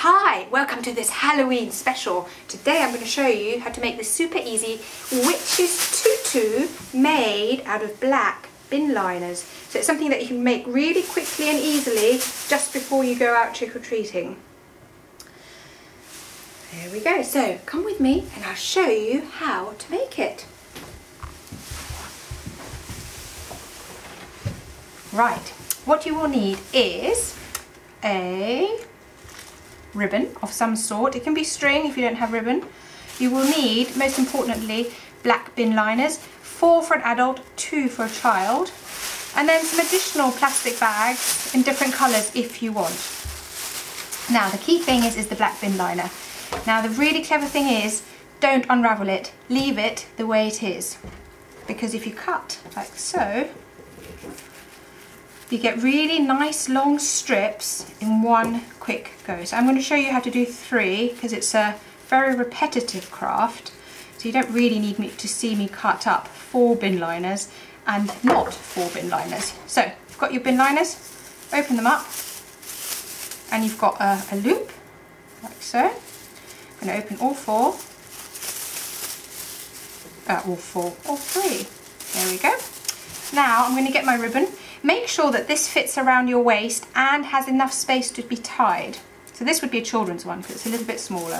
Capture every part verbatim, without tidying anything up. Hi, welcome to this Halloween special. Today I'm going to show you how to make this super easy witch's tutu made out of black bin liners. So it's something that you can make really quickly and easily just before you go out trick-or-treating. There we go. So come with me and I'll show you how to make it. Right, what you will need is a ribbon of some sort. It can be string if you don't have ribbon. You will need, most importantly, black bin liners, four for an adult, two for a child, and then some additional plastic bags in different colours if you want. Now the key thing is, is the black bin liner. Now the really clever thing is, don't unravel it, leave it the way it is, because if you cut like so, you get really nice long strips in one quick go. So I'm going to show you how to do three because it's a very repetitive craft. So you don't really need me to see me cut up four bin liners and not four bin liners. So you've got your bin liners, open them up, and you've got a, a loop like so. I'm going to open all four, uh, all four, all three. There we go. Now I'm going to get my ribbon. Make sure that this fits around your waist and has enough space to be tied. So this would be a children's one because it's a little bit smaller.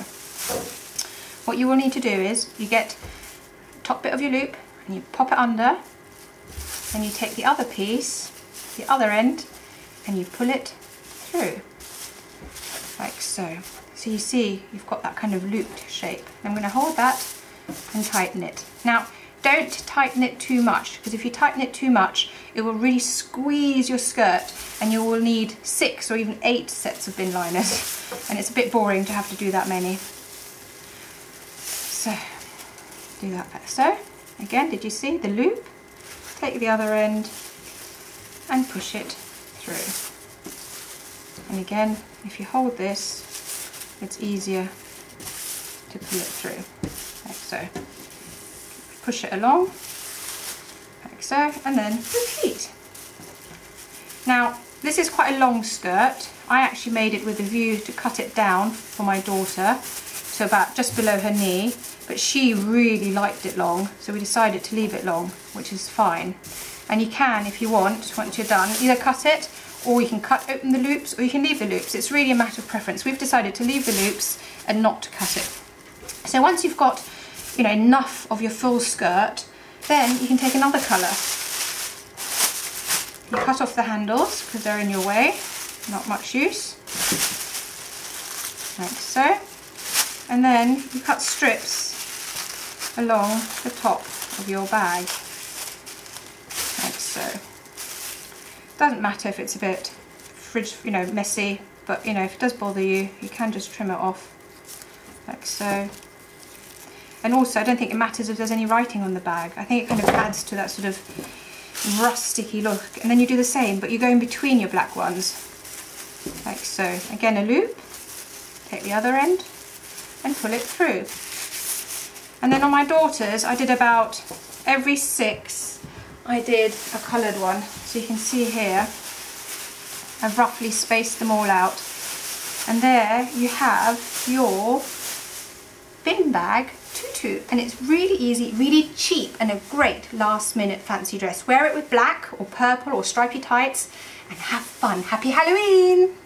What you will need to do is you get the top bit of your loop and you pop it under, and you take the other piece, the other end, and you pull it through like so. So you see you've got that kind of looped shape. I'm going to hold that and tighten it. Now, don't tighten it too much, because if you tighten it too much, it will really squeeze your skirt and you will need six or even eight sets of bin liners, and it's a bit boring to have to do that many. So do that better. So again, did you see the loop? Take the other end and push it through, and again, if you hold this, it's easier to pull it through like so. Push it along, like so, and then repeat. Now, this is quite a long skirt. I actually made it with a view to cut it down for my daughter to about just below her knee, but she really liked it long, so we decided to leave it long, which is fine. And you can, if you want, once you're done, either cut it, or you can cut open the loops, or you can leave the loops. It's really a matter of preference. We've decided to leave the loops and not to cut it. So once you've got, you know, enough of your full skirt, then you can take another colour. You cut off the handles because they're in your way, not much use, like so, and then you cut strips along the top of your bag, like so. Doesn't matter if it's a bit fridge, you know, messy, but you know, if it does bother you, you can just trim it off, like so. And also, I don't think it matters if there's any writing on the bag. I think it kind of adds to that sort of rustic-y look. And then you do the same, but you go in between your black ones, like so. Again, a loop, take the other end, and pull it through. And then on my daughters, I did about every six, I did a coloured one. So you can see here, I've roughly spaced them all out. And there you have your bin bag tutu, and it's really easy, really cheap, and a great last minute fancy dress. Wear it with black or purple or stripy tights and have fun. Happy Halloween!